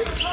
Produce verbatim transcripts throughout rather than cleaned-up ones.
Bist du,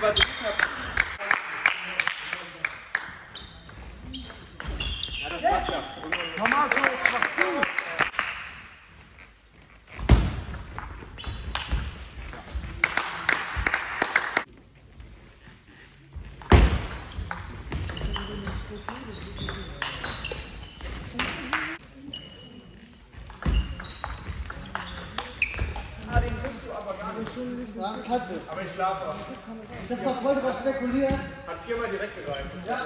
weil du nicht mehr... Ja, eine Katze. Aber ich schlafe auch. Ich hab zwar voll drauf spekuliert. Hat viermal direkt gereicht. Ja.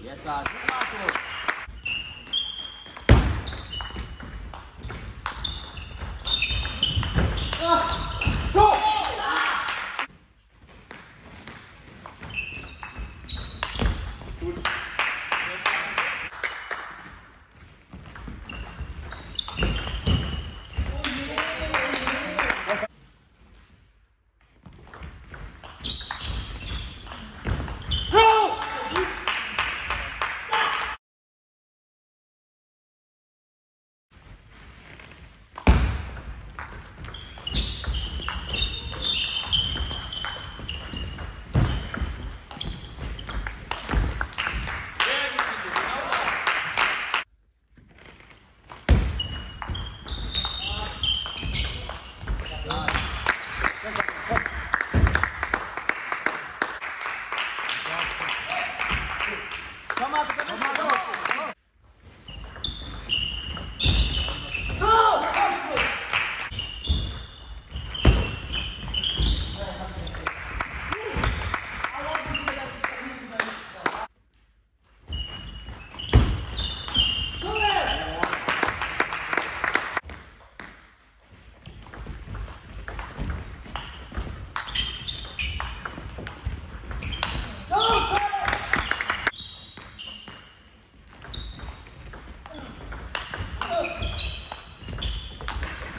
Yes, sir. Ah, go!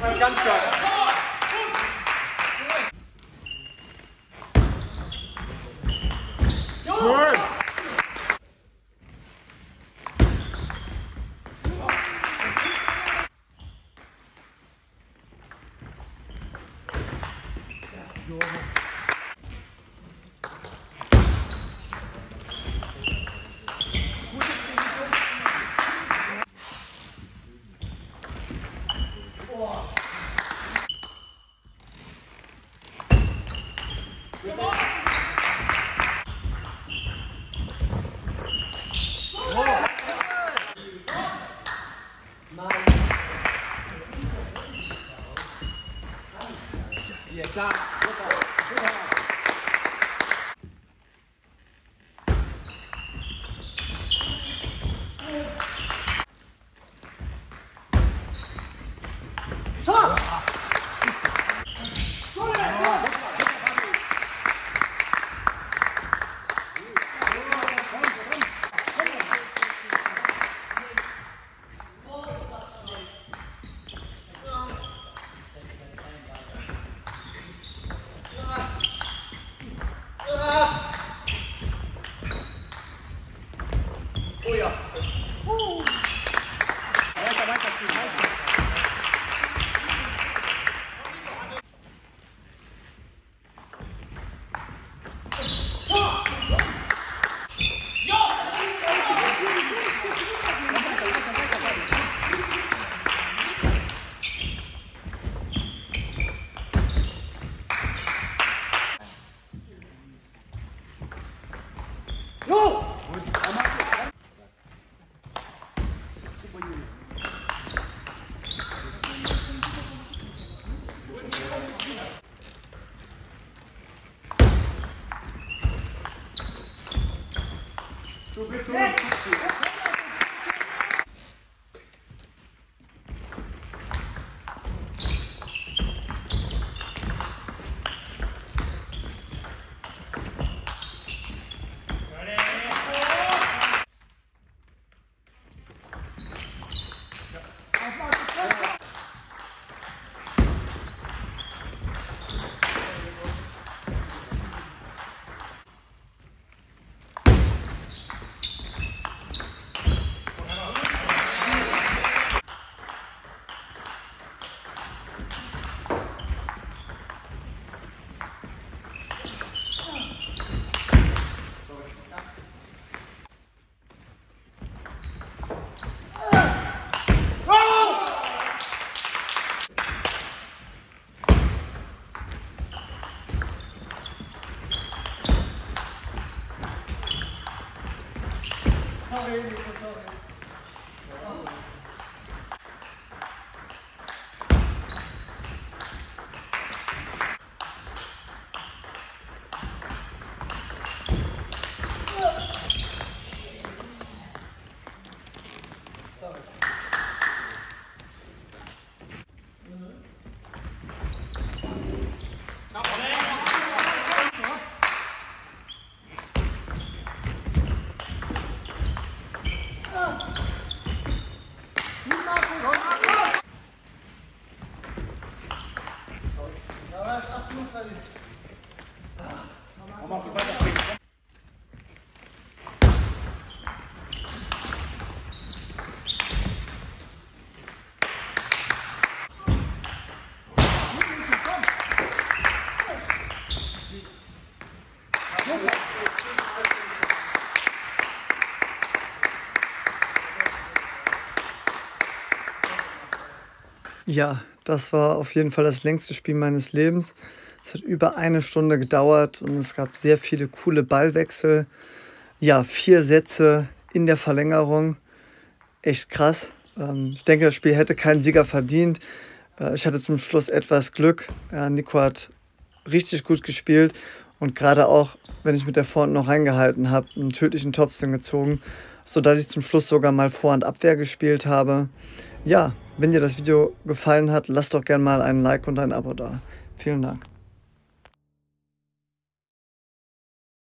Das ist ganz klar. Ja, das war auf jeden Fall das längste Spiel meines Lebens. Es hat über eine Stunde gedauert und es gab sehr viele coole Ballwechsel. Ja, vier Sätze in der Verlängerung. Echt krass. Ich denke, das Spiel hätte keinen Sieger verdient. Ich hatte zum Schluss etwas Glück. Nico hat richtig gut gespielt und gerade auch, wenn ich mit der Vorhand noch reingehalten habe, einen tödlichen Topspin gezogen, sodass ich zum Schluss sogar mal Vorhand-Abwehr gespielt habe. Ja, wenn dir das Video gefallen hat, lass doch gerne mal einen Like und ein Abo da. Vielen Dank.